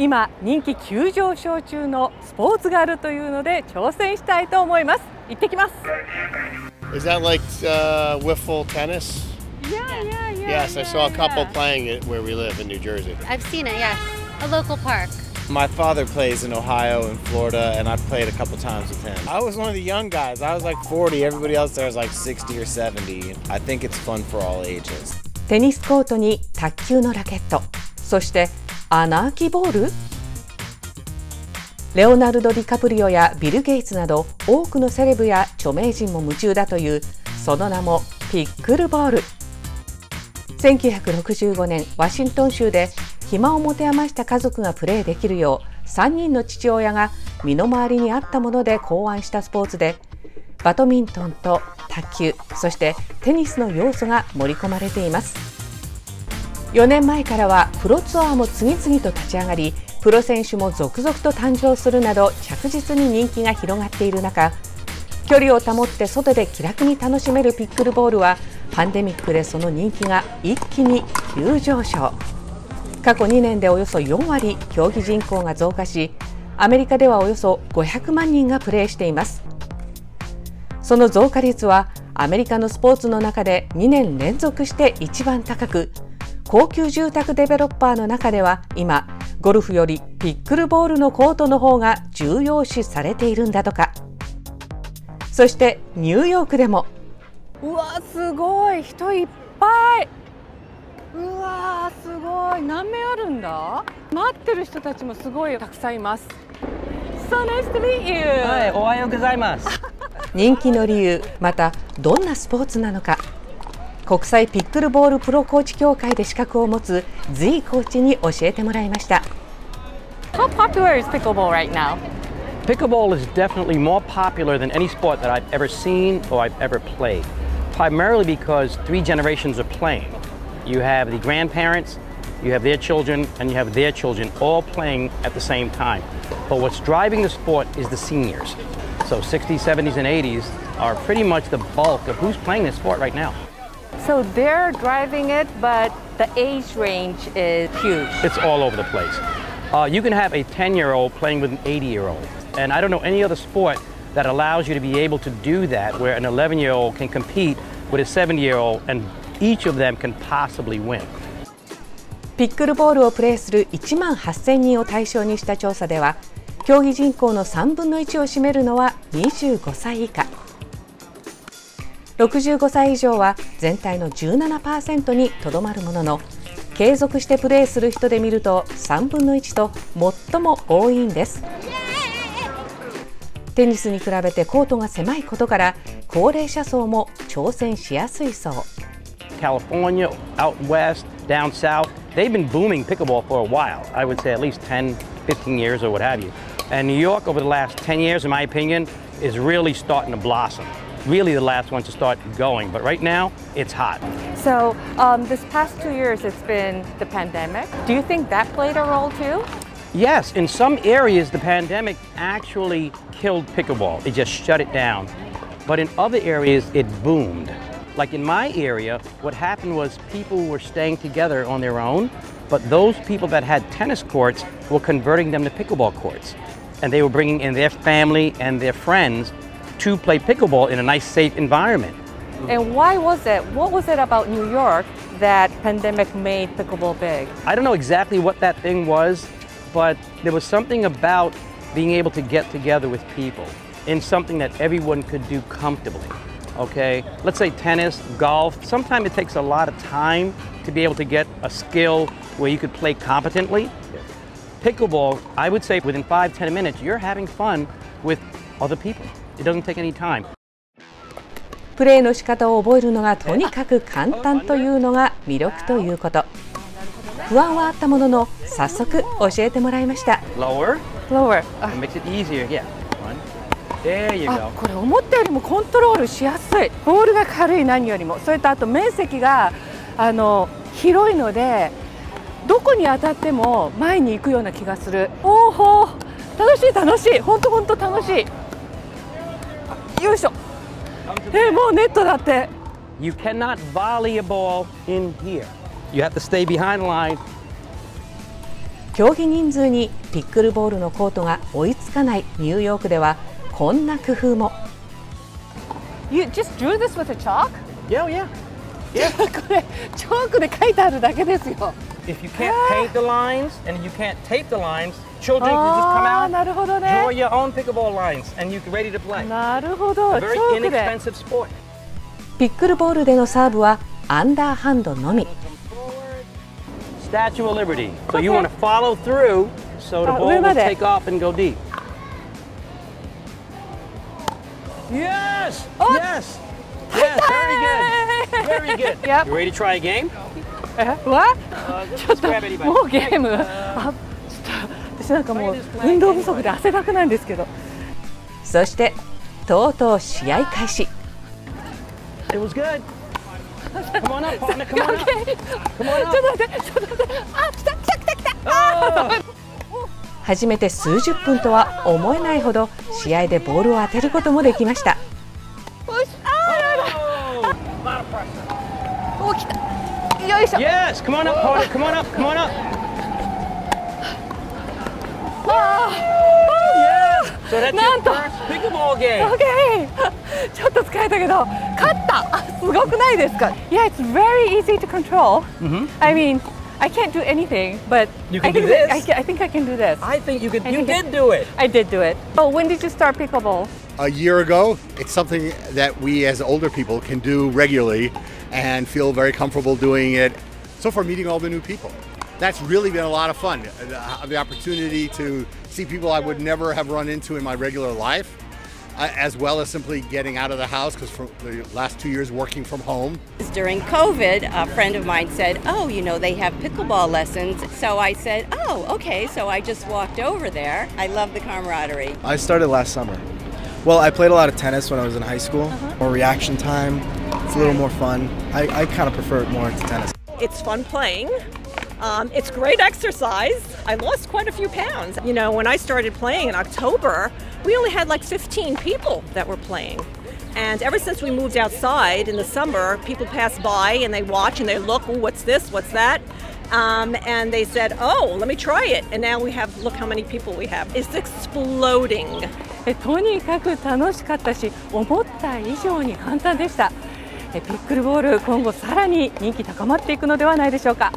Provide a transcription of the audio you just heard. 今人気急上昇中のスポーツがあるというので挑戦したいと思います。行ってきます。Is that like wiffle tennis? Yeah. Yes, I saw a couple playing it where we live in New Jersey. I've seen it. Yes, a local park. My father plays in Ohio and Florida, and I've played a couple times with him. I was one of the young guys. I was like 40. Everybody else there was like 60 or 70. I think it's fun for all ages. テニスコートに卓球のラケット、そして穴あきボール。レオナルド・ディカプリオやビル・ゲイツなど多くのセレブや著名人も夢中だというその名もピックルボール。1965年ワシントン州で。暇を持て余した家族がプレーできるよう3人の父親が身の回りにあったもので考案したスポーツでバドミントンと卓球そしてテニスの要素が盛り込まれています。4年前からはプロツアーも次々と立ち上がりプロ選手も続々と誕生するなど着実に人気が広がっている中距離を保って外で気楽に楽しめるピックルボールはパンデミックでその人気が一気に急上昇。過去2年でおよそ4割競技人口が増加しアメリカではおよそ500万人がプレーしています。その増加率はアメリカのスポーツの中で2年連続して一番高く高級住宅デベロッパーの中では今ゴルフよりピックルボールのコートの方が重要視されているんだとか。そしてニューヨークでもうわすごい人いっぱいうわーすごい何名あるんだ待ってる人たちもすごいたくさんいます。So nice to meet you. はい、おはようございます。人気の理由、またどんなスポーツなのか国際ピックルボールプロコーチ協会で資格を持つZコーチに教えてもらいました。How popular is pickleball right now? Pickleball is definitely more popular than any sport that I've ever seen or I've ever played, primarily because three generations are playing.You have the grandparents, you have their children, and you have their children all playing at the same time. But what's driving the sport is the seniors. So 60s, 70s, and 80s are pretty much the bulk of who's playing this sport right now. So they're driving it, but the age range is huge. It's all over the place. You can have a 10-year-old playing with an 80-year-old. And I don't know any other sport that allows you to be able to do that, where an 11-year-old can compete with a 70-year-old and each of them can possibly win. ピックルボールをプレーする1万8000人を対象にした調査では競技人口の3分の1を占めるのは25歳以下65歳以上は全体の 17% にとどまるものの継続してプレーする人で見ると3分の1と最も多いんです。テニスに比べてコートが狭いことから高齢者層も挑戦しやすいそう。California, out west, down south, they've been booming pickleball for a while. I would say at least 10, 15 years or what have you. And New York over the last 10 years, in my opinion, is really starting to blossom. Really the last one to start going, but right now it's hot. So this past 2 years it's been the pandemic. Do you think that played a role too? Yes, in some areas the pandemic actually killed pickleball. It just shut it down. But in other areas it boomed.Like in my area, what happened was people were staying together on their own, but those people that had tennis courts were converting them to pickleball courts. And they were bringing in their family and their friends to play pickleball in a nice, safe environment. And why was it? What was it about New York that pandemic made pickleball big? I don't know exactly what that thing was, but there was something about being able to get together with people in something that everyone could do comfortably.Okay, let's say tennis, golf. Sometimes it takes a lot of time to be able to get a skill where you could play competently. Pickleball, I would say within 5-10 minutes, you're having fun with other people. It doesn't take any time. プレーの仕方を覚えるのがとにかく簡単というのが魅力ということ。不安はあったものの、早速教えてもらいました。Lower. Lower. It makes it easier. Yeah.あ、これ思ったよりもコントロールしやすいボールが軽い何よりもそれとあと面積が広いのでどこに当たっても前に行くような気がする。おお楽しい楽しい本当楽しいよいしょもうネットだって You cannot volley a ball in here. You have to stay behind the line. 競技人数にピックルボールのコートが追いつかないニューヨークではこんな工夫も。You just drew this with a chalk? Yeah, yeah. Yeah. これチョークで書いてあるだけですよ。If you can't paint the lines and you can't tape the lines, children can just come out, draw your own pickleball lines, and you're ready to play. なるほど。A very inexpensive sport. ピックルボールでのサーブはアンダーハンドのみ。Statue of Liberty. So you want to follow through, so the ball will take off and go deep. Yes! Yes! Yes! Very good! Very good! Yep. You ready to try a game? What? Just grab anybody. もうゲーム。あ、ちょっと私なんかもう運動不足で汗だくなんですけど。そしてとうとう試合開始。It was good. Come on up, partner. Come on up. Come on up. ちょっと待って、ちょっと待って。あ、来た来た来た来た。初めて数十分とは思えないほど試合でボールを当てることもできました。お、来た。よいしょ。Yes, come on up, partner. Come on up. Come on up. Yes. So that's your first pickleball game. Okay. ちょっと疲れたけど勝った。すごくないですか? Yeah, it's very easy to control. I mean, I can't do anything, but I think I can do this. I think you could. You did do it. I did do it. Well, when did you start pickleball? A year ago. It's something that we, as older people, can do regularly and feel very comfortable doing it. So far, meeting all the new people. That's really been a lot of fun. The opportunity to see people I would never have run into in my regular life. As well as simply getting out of the house, because for the last 2 years working from home. During COVID, a friend of mine said, oh, you know, they have pickleball lessons. So I said, oh, okay, so I just walked over there. I love the camaraderie. I started last summer. Well, I played a lot of tennis when I was in high school. More reaction time, it's a little more fun. I kind of prefer it more to tennis. It's fun playing. It's great exercise. I lost quite a few pounds. You know, when I started playing in October, we only had like 15 people that were playing. And ever since we moved outside in the summer, people pass by and they watch and they look, oh, what's this, what's that? And they said, oh, let me try it. And now we have, look how many people we have. It's exploding. とにかく楽しかったし、思った以上に簡単でした。ピックルボール、今後さらに人気高まっていくのではないでしょうか。